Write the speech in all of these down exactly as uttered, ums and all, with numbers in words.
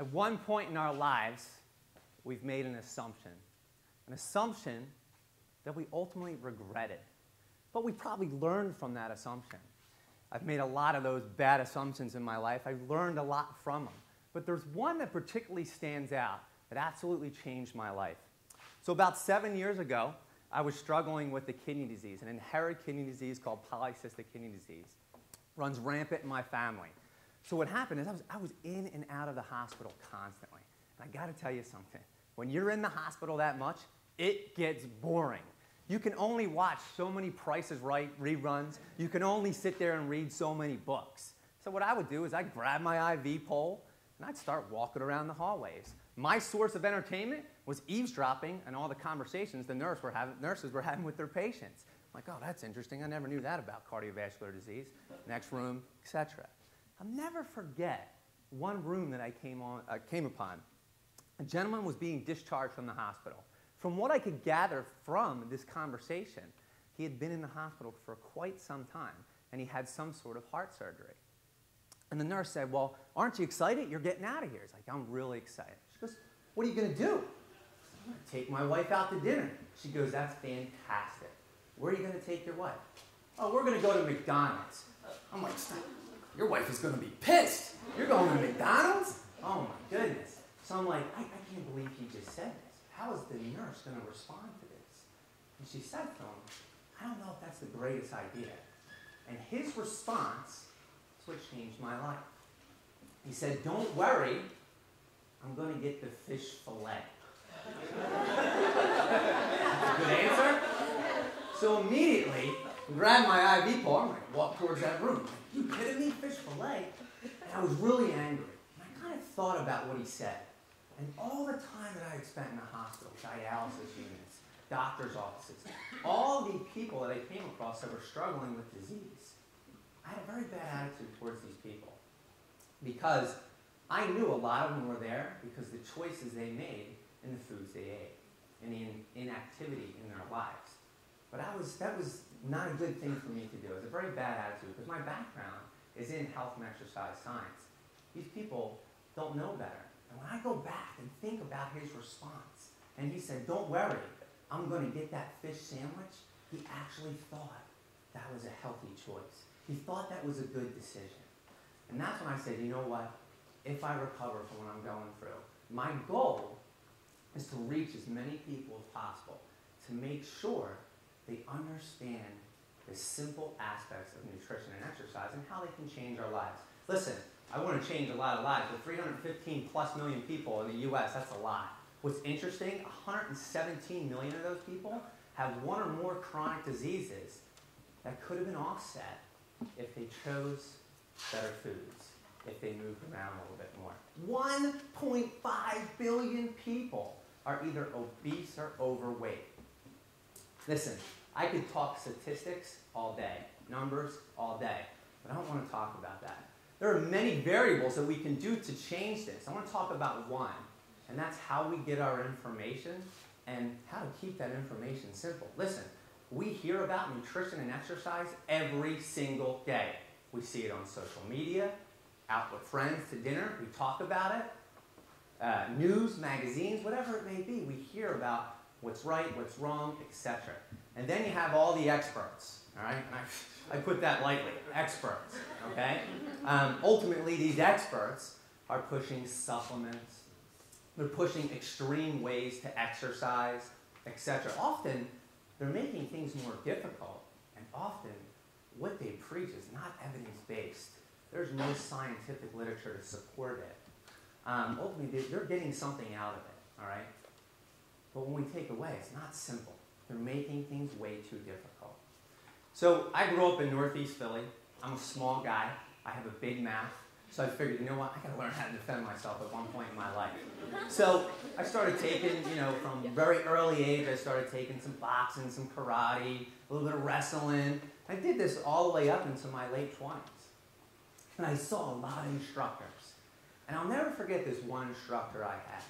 At one point in our lives, we've made an assumption, an assumption that we ultimately regretted. But we probably learned from that assumption. I've made a lot of those bad assumptions in my life. I've learned a lot from them. But there's one that particularly stands out that absolutely changed my life. So about seven years ago, I was struggling with a kidney disease, an inherited kidney disease called polycystic kidney disease. It runs rampant in my family. So what happened is I was, I was in and out of the hospital constantly. And I gotta tell you something. When you're in the hospital that much, it gets boring. You can only watch so many Price is Right reruns. You can only sit there and read so many books. So what I would do is I'd grab my I V pole and I'd start walking around the hallways. My source of entertainment was eavesdropping and all the conversations the nurse were having, nurses were having with their patients. I'm like, oh, that's interesting. I never knew that about cardiovascular disease, next room, et cetera. I'll never forget one room that I came, on, uh, came upon. A gentleman was being discharged from the hospital. From what I could gather from this conversation, he had been in the hospital for quite some time, and he had some sort of heart surgery. And the nurse said, well, aren't you excited? You're getting out of here. He's like, I'm really excited. She goes, what are you going to do? I'm going to take my wife out to dinner. She goes, that's fantastic. Where are you going to take your wife? Oh, we're going to go to McDonald's. I'm like, your wife is going to be pissed. You're going to McDonald's? Oh, my goodness. So I'm like, I, I can't believe he just said this. How is the nurse going to respond to this? And she said to him, I don't know if that's the greatest idea. And his response is what changed my life. He said, don't worry, I'm going to get the fish fillet. Good answer. So immediately, I grabbed my I V pole, I'm like, walk towards that room. I'm like, you kidding me? Fish fillet? And I was really angry. And I kind of thought about what he said. And all the time that I had spent in the hospital, dialysis units, doctor's offices, all the people that I came across that were struggling with disease, I had a very bad attitude towards these people because I knew a lot of them were there because the choices they made and the foods they ate and the inactivity in their lives. But I was, that was not a good thing for me to do. It was a very bad attitude because my background is in health and exercise science. These people don't know better. And when I go back and think about his response, and he said, don't worry, I'm going to get that fish sandwich, he actually thought that was a healthy choice. He thought that was a good decision. And that's when I said, you know what? If I recover from what I'm going through, my goal is to reach as many people as possible to make sure they understand the simple aspects of nutrition and exercise and how they can change our lives. Listen. I want to change a lot of lives. With three hundred fifteen plus million people in the U S, that's a lot. What's interesting, one hundred seventeen million of those people have one or more chronic diseases that could have been offset if they chose better foods, if they moved around a little bit more. one point five billion people are either obese or overweight. Listen, I could talk statistics all day, numbers all day, but I don't want to talk about that. There are many variables that we can do to change this. I want to talk about one, and that's how we get our information and how to keep that information simple. Listen, we hear about nutrition and exercise every single day. We see it on social media, out with friends to dinner, we talk about it, uh, news, magazines, whatever it may be. We hear about what's right, what's wrong, et cetera. And then you have all the experts, all right? And I, I put that lightly, experts, okay? Um, ultimately, these experts are pushing supplements. They're pushing extreme ways to exercise, et cetera. Often, they're making things more difficult, and often, what they preach is not evidence-based. There's no scientific literature to support it. Um, ultimately, they're getting something out of it, all right? But when we take away, it's not simple. They're making things way too difficult. So I grew up in Northeast Philly. I'm a small guy. I have a big mouth. So I figured, you know what? I gotta learn how to defend myself at one point in my life. So I started taking, you know, from a very early age, I started taking some boxing, some karate, a little bit of wrestling. I did this all the way up into my late twenties. And I saw a lot of instructors. And I'll never forget this one instructor I had.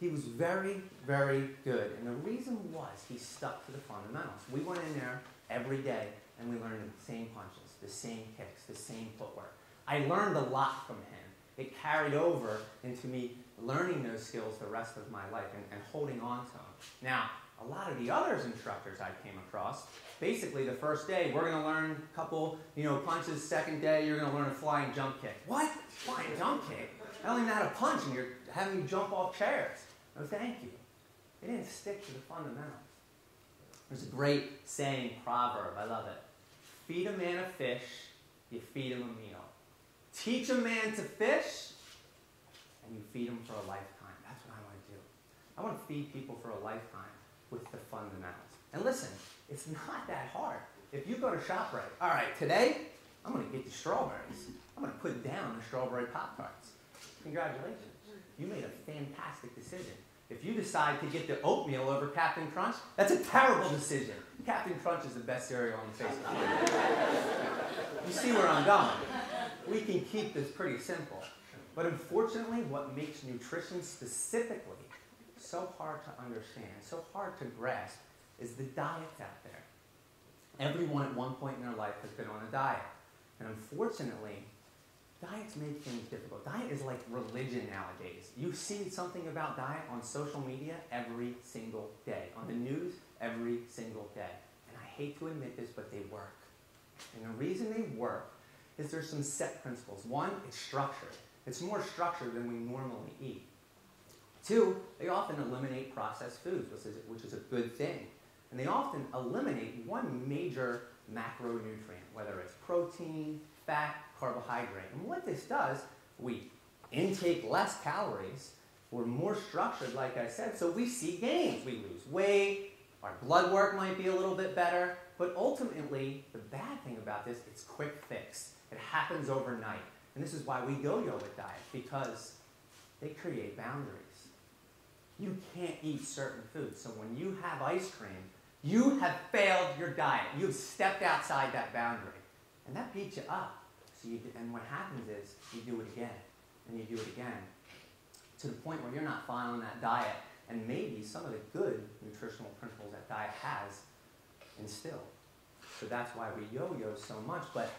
He was very, very good. And the reason was he stuck to the fundamentals. We went in there every day and we learned the same punches, the same kicks, the same footwork. I learned a lot from him. It carried over into me learning those skills the rest of my life and, and holding on to them. Now, a lot of the other instructors I came across, basically the first day, we're going to learn a couple you know, punches. Second day, you're going to learn a flying jump kick. What? Flying jump kick? I don't even know how to punch, and you're having me jump off chairs. No, thank you. They didn't stick to the fundamentals. There's a great saying, proverb, I love it. Feed a man a fish, you feed him a meal. Teach a man to fish, and you feed him for a lifetime. That's what I want to do. I want to feed people for a lifetime with the fundamentals. And listen, it's not that hard. If you go to ShopRite, all right, today, I'm going to get you strawberries. I'm going to put down the strawberry Pop-Tarts. Congratulations. You made a fantastic decision. If you decide to get the oatmeal over Captain Crunch, that's a terrible decision. Captain Crunch is the best cereal on the face of the planet. You see where I'm going. We can keep this pretty simple. But unfortunately, what makes nutrition specifically so hard to understand, so hard to grasp, is the diets out there. Everyone at one point in their life has been on a diet. And unfortunately, diets make things difficult. Diet is like religion nowadays. You see something about diet on social media every single day, on the news every single day. And I hate to admit this, but they work. And the reason they work is there's some set principles. One, it's structured. It's more structured than we normally eat. Two, they often eliminate processed foods, which is, which is a good thing. And they often eliminate one major macronutrient, whether it's protein, fat, carbohydrate. And what this does, we intake less calories, we're more structured, like I said, so we see gains. We lose weight, our blood work might be a little bit better, but ultimately, the bad thing about this, it's quick fix. It happens overnight. And this is why we yo-yo with diets, because they create boundaries. You can't eat certain foods, so when you have ice cream, you have failed your diet. You've stepped outside that boundary, and that beats you up. So you, and what happens is you do it again, and you do it again, to the point where you're not following that diet, and maybe some of the good nutritional principles that diet has instilled. So that's why we yo-yo so much, but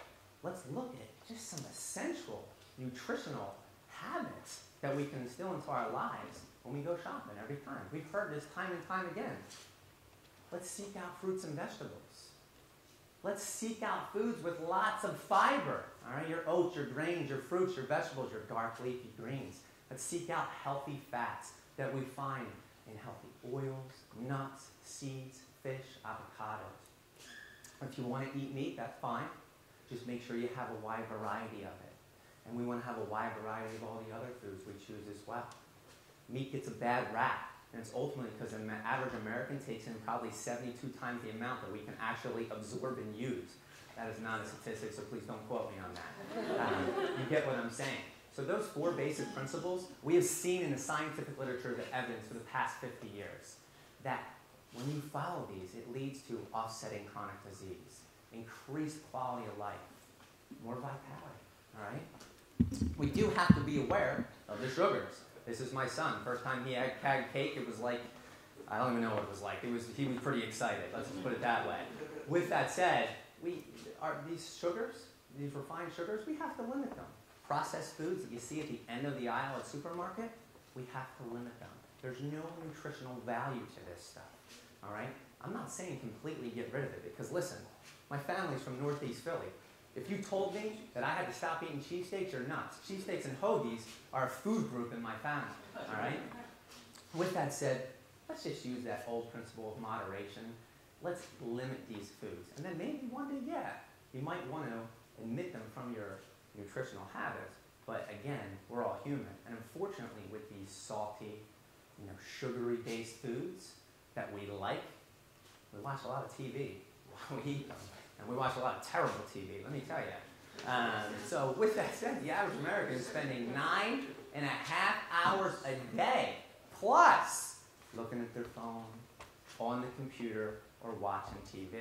let's look at just some essential nutritional habits that we can instill into our lives when we go shopping every time. We've heard this time and time again. Let's seek out fruits and vegetables. Let's seek out foods with lots of fiber. All right, your oats, your grains, your fruits, your vegetables, your dark leafy greens. Let's seek out healthy fats that we find in healthy oils, nuts, seeds, fish, avocados. If you want to eat meat, that's fine. Just make sure you have a wide variety of it. And we want to have a wide variety of all the other foods we choose as well. Meat gets a bad rap, and it's ultimately because the average American takes in probably seventy-two times the amount that we can actually absorb and use. That is not a statistic, so please don't quote me on that. Um, you get what I'm saying. So those four basic principles we have seen in the scientific literature the evidence for the past fifty years. That when you follow these, it leads to offsetting chronic disease, increased quality of life, more vitality, all right? We do have to be aware of the sugars. This is my son. First time he had cake, it was like, I don't even know what it was like. It was, he was pretty excited. Let's just put it that way. With that said, we, are these sugars, these refined sugars, we have to limit them. Processed foods that you see at the end of the aisle at the supermarket, we have to limit them. There's no nutritional value to this stuff, all right? I'm not saying completely get rid of it, because listen, my family's from Northeast Philly. If you told me that I had to stop eating cheesesteaks, you're nuts. Cheesesteaks and hoagies are a food group in my family, all right? With that said, let's just use that old principle of moderation. Let's limit these foods. And then maybe one day, yeah, you might want to omit them from your nutritional habits. But again, we're all human. And unfortunately, with these salty, you know, sugary-based foods that we like, we watch a lot of T V while we eat them. And we watch a lot of terrible T V, let me tell you. Um, so with that said, the average American is spending nine and a half hours a day, plus looking at their phone, on the computer, or watching T V.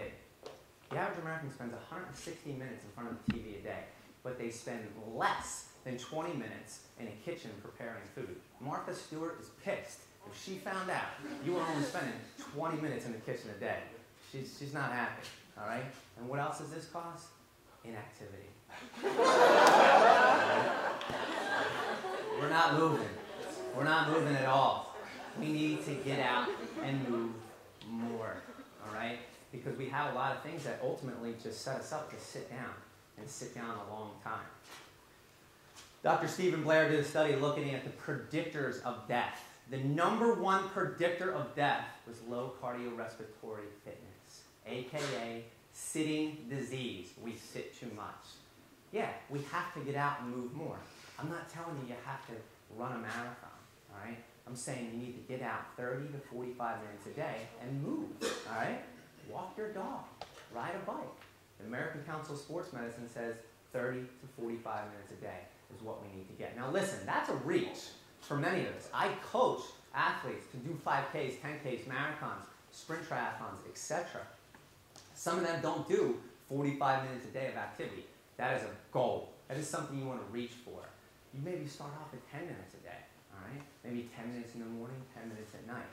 The average American spends one hundred sixty minutes in front of the T V a day, but they spend less than twenty minutes in a kitchen preparing food. Martha Stewart is pissed if she found out you were only spending twenty minutes in the kitchen a day. She's, she's not happy. All right? And what else does this cause? Inactivity. We're not moving. We're not moving at all. We need to get out and move more, all right? Because we have a lot of things that ultimately just set us up to sit down and sit down a long time. Doctor Stephen Blair did a study looking at the predictors of death. The number one predictor of death was low cardiorespiratory fitness, A K A sitting disease. We sit too much. Yeah, we have to get out and move more. I'm not telling you you have to run a marathon, all right? I'm saying you need to get out thirty to forty-five minutes a day and move, all right? Walk your dog, ride a bike. The American Council of Sports Medicine says thirty to forty-five minutes a day is what we need to get. Now listen, that's a reach for many of us. I coach athletes to do five Ks, ten Ks, marathons, sprint triathlons, et cetera. Some of them don't do forty-five minutes a day of activity. That is a goal. That is something you want to reach for. You maybe start off at ten minutes a day, all right? Maybe ten minutes in the morning, ten minutes at night.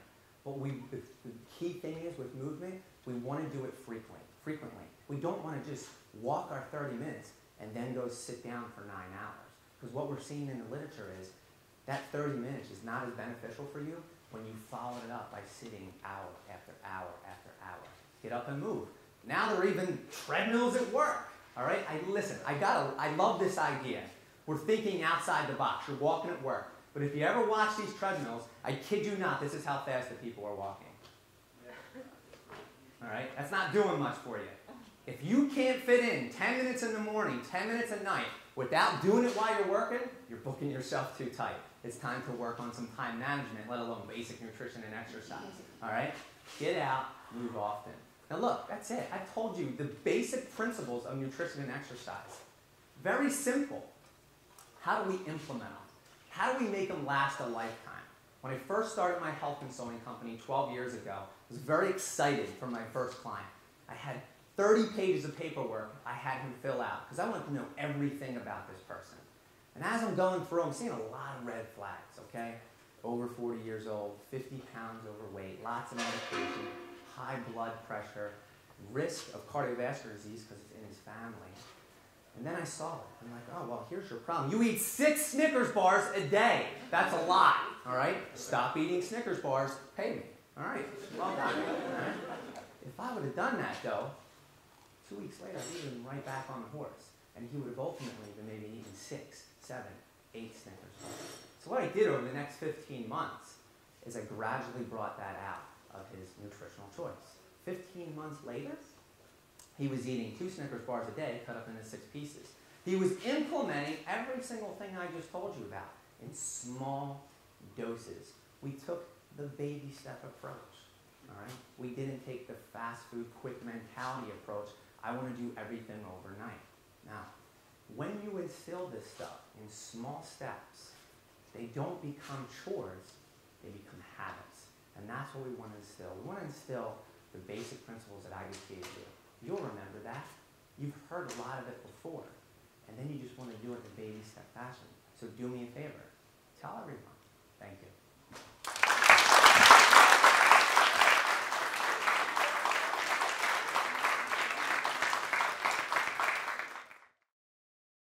But we, the, the key thing is with movement, we want to do it frequently. frequently. We don't want to just walk our thirty minutes and then go sit down for nine hours. Because what we're seeing in the literature is that thirty minutes is not as beneficial for you when you follow it up by sitting hour after hour after hour. Get up and move. Now there are even treadmills at work. All right, I listen, I got I love this idea. We're thinking outside the box. You're walking at work. But if you ever watch these treadmills, I kid you not, this is how fast the people are walking. All right, that's not doing much for you. If you can't fit in ten minutes in the morning, ten minutes at night, without doing it while you're working, you're booking yourself too tight. It's time to work on some time management, let alone basic nutrition and exercise. All right, get out, move often. Now look, that's it. I told you the basic principles of nutrition and exercise. Very simple. How do we implement them? How do we make them last a lifetime? When I first started my health consulting company twelve years ago, I was very excited for my first client. I had thirty pages of paperwork I had him fill out because I wanted to know everything about this person. And as I'm going through, I'm seeing a lot of red flags, okay? Over forty years old, fifty pounds overweight, lots of medication, high blood pressure, risk of cardiovascular disease because it's in his family. And then I saw it. I'm like, oh, well, here's your problem. You eat six Snickers bars a day. That's a lot, all right? Stop eating Snickers bars. Pay me. All right, well done. All right? If I would have done that, though, two weeks later, I'd have been right back on the horse. And he would have ultimately been maybe eating six, seven, eight Snickers bars. So what I did over the next fifteen months is I gradually brought that out of his nutritional choice. fifteen months later, he was eating two Snickers bars a day cut up into six pieces. He was implementing every single thing I just told you about in small doses. We took the baby step approach, all right? We didn't take the fast food, quick mentality approach. I want to do everything overnight. Now, when you instill this stuff in small steps, they don't become chores, they become habits. And that's what we want to instill. We want to instill the basic principles that I just gave you. You'll remember that. You've heard a lot of it before. And then you just want to do it in a baby step fashion. So do me a favor. Tell everyone. Thank you.